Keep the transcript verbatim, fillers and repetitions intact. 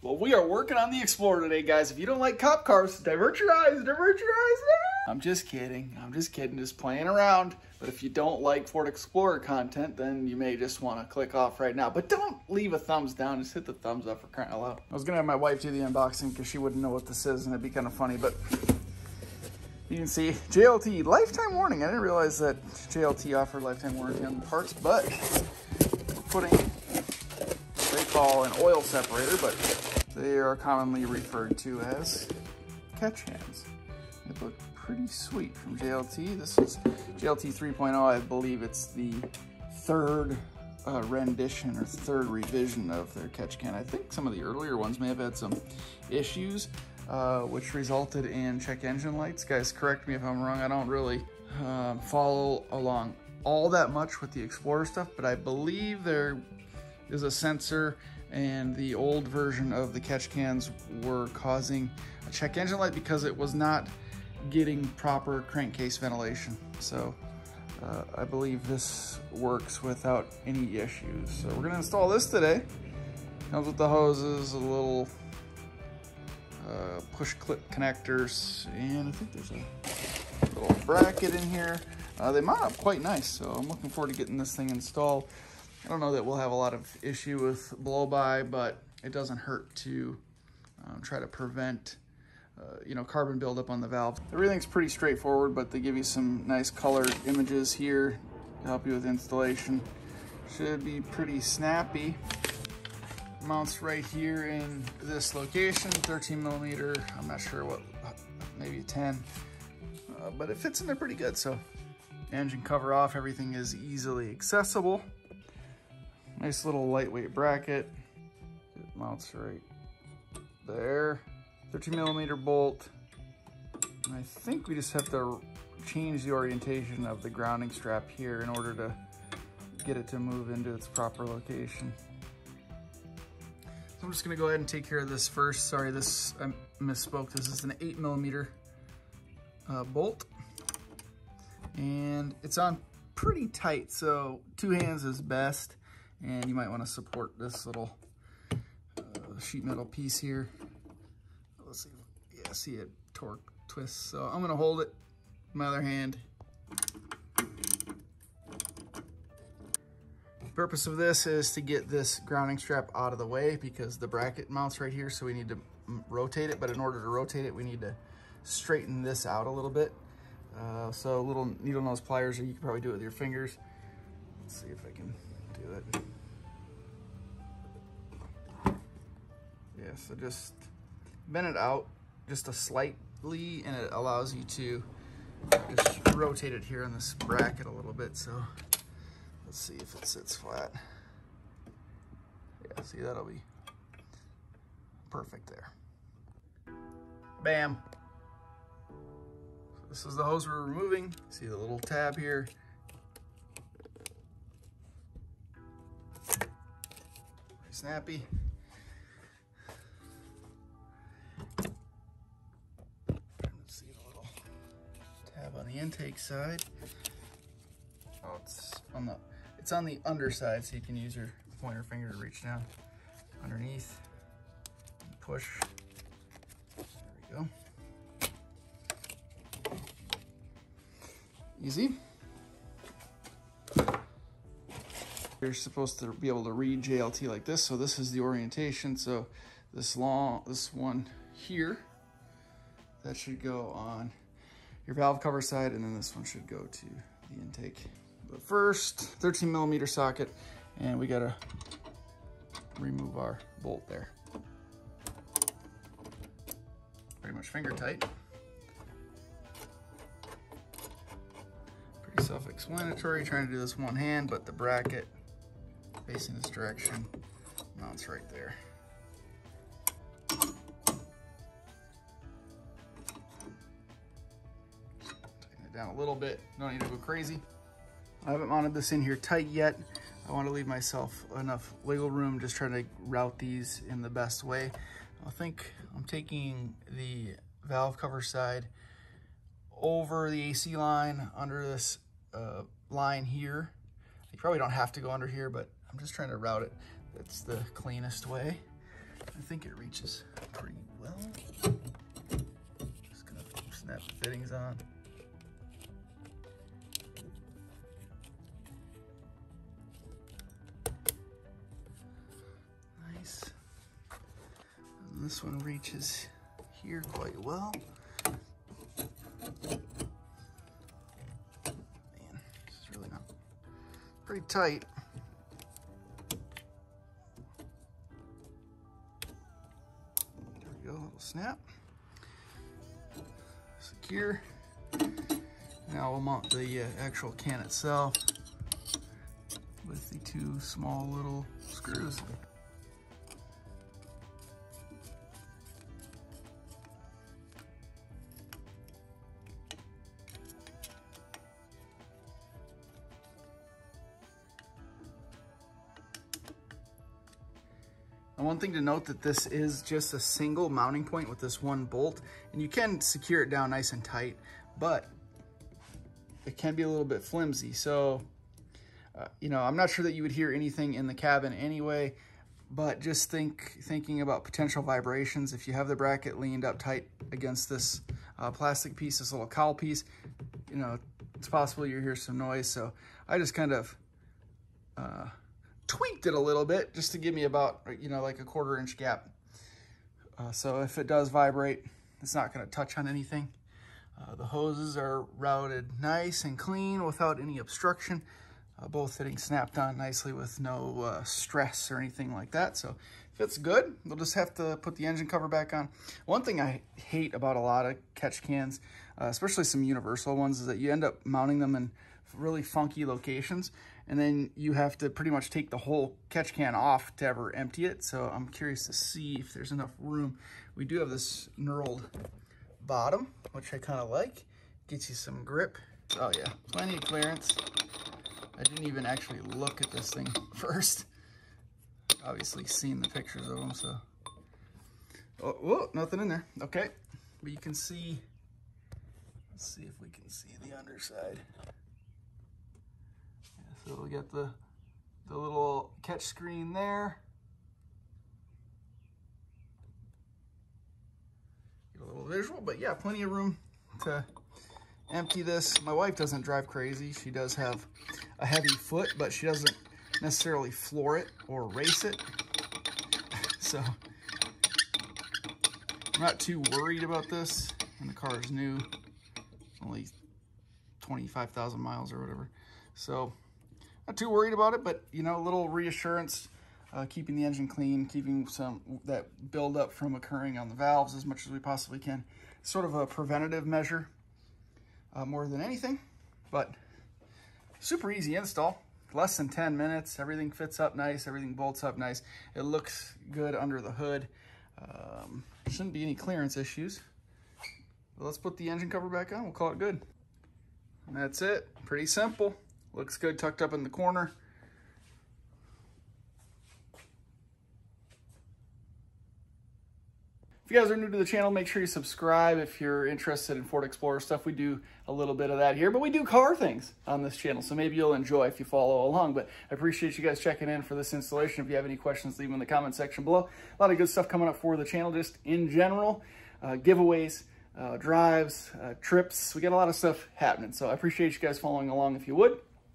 Well, we are working on the Explorer today, guys. If you don't like cop cars, divert your eyes, divert your eyes. Ah! I'm just kidding. I'm just kidding, just playing around. But if you don't like Ford Explorer content, then you may just want to click off right now. But don't leave a thumbs down. Just hit the thumbs up for crying out loud. I was going to have my wife do the unboxing because she wouldn't know what this is, and it'd be kind of funny. But you can see J L T, lifetime warning. I didn't realize that J L T offered lifetime warranty on the parts, but putting they call an oil separator, but they are commonly referred to as catch hands. They look pretty sweet from J L T. This is J L T three point oh. I believe it's the third uh, rendition or third revision of their catch can. I think some of the earlier ones may have had some issues, uh, which resulted in check engine lights. Guys, correct me if I'm wrong. I don't really um, follow along all that much with the Explorer stuff, but I believe there is a sensor, and the old version of the catch cans were causing a check engine light because it was not getting proper crankcase ventilation. So uh, I believe this works without any issues. So we're gonna install this today. Comes with the hoses, a little uh, push clip connectors, and I think there's a little bracket in here. Uh, they mount up quite nice, so I'm looking forward to getting this thing installed. I don't know that we'll have a lot of issue with blow-by, but it doesn't hurt to um, try to prevent, uh, you know, carbon buildup on the valve. Everything's pretty straightforward, but they give you some nice color images here to help you with installation. Should be pretty snappy. Mounts right here in this location, thirteen millimeter. I'm not sure what, maybe ten, uh, but it fits in there pretty good. So engine cover off, everything is easily accessible. Nice little lightweight bracket. It mounts right there. thirteen millimeter bolt. And I think we just have to change the orientation of the grounding strap here in order to get it to move into its proper location. So I'm just gonna go ahead and take care of this first. Sorry, this, I misspoke. This is an eight millimeter uh, bolt. And it's on pretty tight, so two hands is best. And you might want to support this little uh, sheet metal piece here. Let's see, yeah, see it torque twists. So I'm going to hold it with my other hand. The purpose of this is to get this grounding strap out of the way because the bracket mounts right here, so we need to rotate it. But in order to rotate it, we need to straighten this out a little bit. Uh, so little needle nose pliers, or you can probably do it with your fingers. Let's see if I can do it. Yeah, so just bend it out just a slightly, and it allows you to just rotate it here in this bracket a little bit. So let's see if it sits flat. Yeah, see, that'll be perfect there. Bam. So this is the hose we're removing. See the little tab here. Snappy. Let's see the little tab on the intake side. Oh, it's on the it's on the underside, so you can use your pointer finger to reach down underneath and push. There we go. Easy. You're supposed to be able to read J L T like this. So this is the orientation. So this long, this one here, that should go on your valve cover side, and then this one should go to the intake. But first, thirteen millimeter socket, and we gotta remove our bolt there. Pretty much finger tight. Pretty self-explanatory, trying to do this one hand, but the bracket facing this direction, mounts right there. Tighten it down a little bit, don't need to go crazy. I haven't mounted this in here tight yet. I want to leave myself enough wiggle room, just trying to route these in the best way. I think I'm taking the valve cover side over the A C line, under this uh, line here. You probably don't have to go under here, but I'm just trying to route it. That's the cleanest way. I think it reaches pretty well. Just gonna snap the fittings on. Nice. And this one reaches here quite well. Man, this is really not pretty tight. There we go, a little snap. Secure. Now we'll mount the uh, actual can itself with the two small little screws. And one thing to note that this is just a single mounting point with this one bolt, and you can secure it down nice and tight, but it can be a little bit flimsy. So, uh, you know, I'm not sure that you would hear anything in the cabin anyway, but just think thinking about potential vibrations. If you have the bracket leaned up tight against this uh, plastic piece, this little cowl piece, you know, it's possible you hear some noise. So I just kind of, uh, tweaked it a little bit just to give me about, you know, like a quarter inch gap. Uh, so if it does vibrate, it's not going to touch on anything. Uh, the hoses are routed nice and clean without any obstruction. Uh, both fittings snapped on nicely with no uh, stress or anything like that. So if it's good, we'll just have to put the engine cover back on. One thing I hate about a lot of catch cans, uh, especially some universal ones, is that you end up mounting them in really funky locations, and then you have to pretty much take the whole catch can off to ever empty it. So I'm curious to see if there's enough room. We do have this knurled bottom, which I kind of like. Gets you some grip. Oh yeah, plenty of clearance. I didn't even actually look at this thing first. Obviously seen the pictures of them, so. Oh, whoa, nothing in there. Okay, but you can see, let's see if we can see the underside. So we got the, the little catch screen there. Get a little visual, but yeah, plenty of room to empty this. My wife doesn't drive crazy. She does have a heavy foot, but she doesn't necessarily floor it or race it. So I'm not too worried about this. And the car is new, only twenty-five thousand miles or whatever. So not too worried about it, but you know, a little reassurance, uh, keeping the engine clean, keeping some that buildup from occurring on the valves as much as we possibly can. Sort of a preventative measure uh, more than anything, but super easy install, less than ten minutes. Everything fits up nice, everything bolts up nice. It looks good under the hood. Um, shouldn't be any clearance issues. But let's put the engine cover back on, we'll call it good. And that's it, pretty simple. Looks good tucked up in the corner. If you guys are new to the channel, make sure you subscribe if you're interested in Ford Explorer stuff. We do a little bit of that here, but we do car things on this channel, so maybe you'll enjoy if you follow along. But I appreciate you guys checking in for this installation. If you have any questions, leave them in the comment section below. A lot of good stuff coming up for the channel just in general. Uh, giveaways. Uh, drives, uh, trips. We got a lot of stuff happening. So I appreciate you guys following along if you would.